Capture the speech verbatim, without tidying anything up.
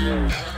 Yeah.